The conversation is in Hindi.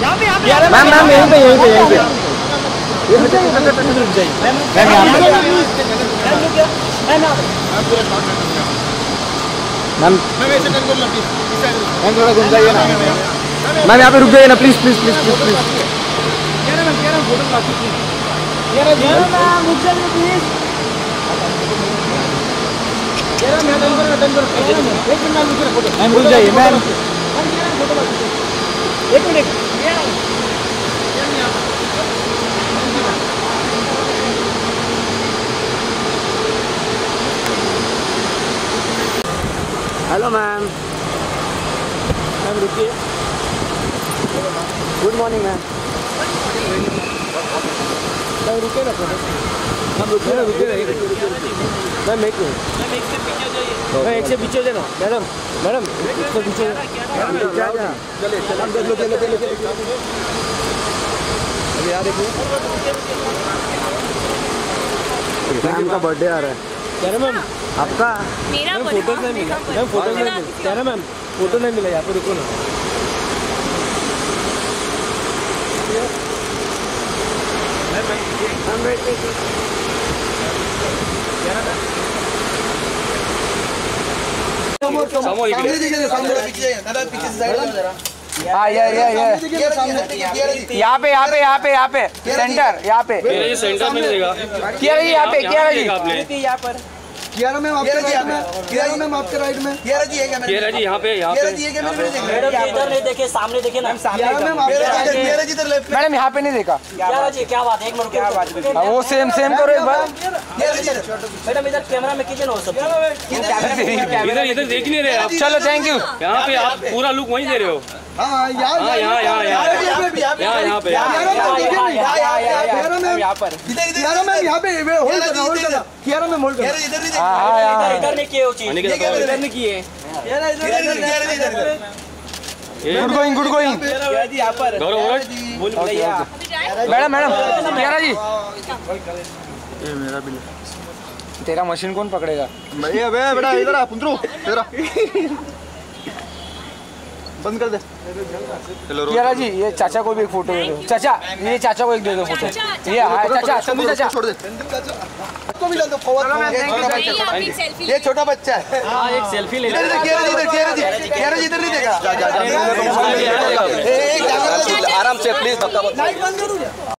मैम थोड़ा घूम जाइए ना मैम, यहाँ पे रुक जाइए ना please please please please please. Ma'am रुक जाइए मैम, एक मिनट। हेलो मैम, मैम रुकिए। Good morning ma'am. मैम रुके ना, मैम रुके ना, रुके ना, मैम एक मिनट, मैम एक से पीछे हो जाना। मैडम मैडम एक से पीछे हो जाना। अरे यार देखिए मैम का बर्थडे आ रहा है। क्या मैम आपका? मेरा फोटो नहीं मिला मैम, फोटो नहीं मिला। क्या मैम फोटो नहीं मिला, यहाँ पे रुको ना। हाँ यहाँ पे यहाँ पे यहाँ पे यहाँ पे सेंटर, यहाँ पे सेंटर में मिलेगा। कियारा जी यहाँ पे, कियारा जी यहाँ पर, कियारा मैम आपके राइट में, कियारा मैम आपके राइट में, कियारा जी है क्या? कियारा जी यहाँ पे, यहाँ पे इधर नहीं देखे, सामने देखे ना। मैडम यहाँ पे नहीं देखा। कियारा जी क्या बात है, एक मिनट क्या बात है, वो सेम सेम करो एक बार। मैडम इधर कैमरा में कीजिए ना, हो सकता इधर इधर देख नहीं रहे आप। चलो थैंक यू। यहाँ पे आप पूरा लुक वहीं दे रहे हो। हाँ यहाँ यहाँ यहाँ यहाँ यहाँ पे यहाँ पर मैडम मैडम कियारा जी मेरा बिल। तेरा मशीन कौन पकड़ेगा? बेटा इधर आ पुंतरू, तेरा बंद कर दे। कियारा जी ये चाचा को भी एक फोटो दे दो। चाचा ये चाचा को एक दे दो फोटो। ये चाचा छोड़ दे, छोड़ दे इसको भी दो फोटो। ये छोटा बच्चा है, हां एक सेल्फी ले ले। कियारा जी इधर नहीं देखा। एक आराम से प्लीज, धक्का मत।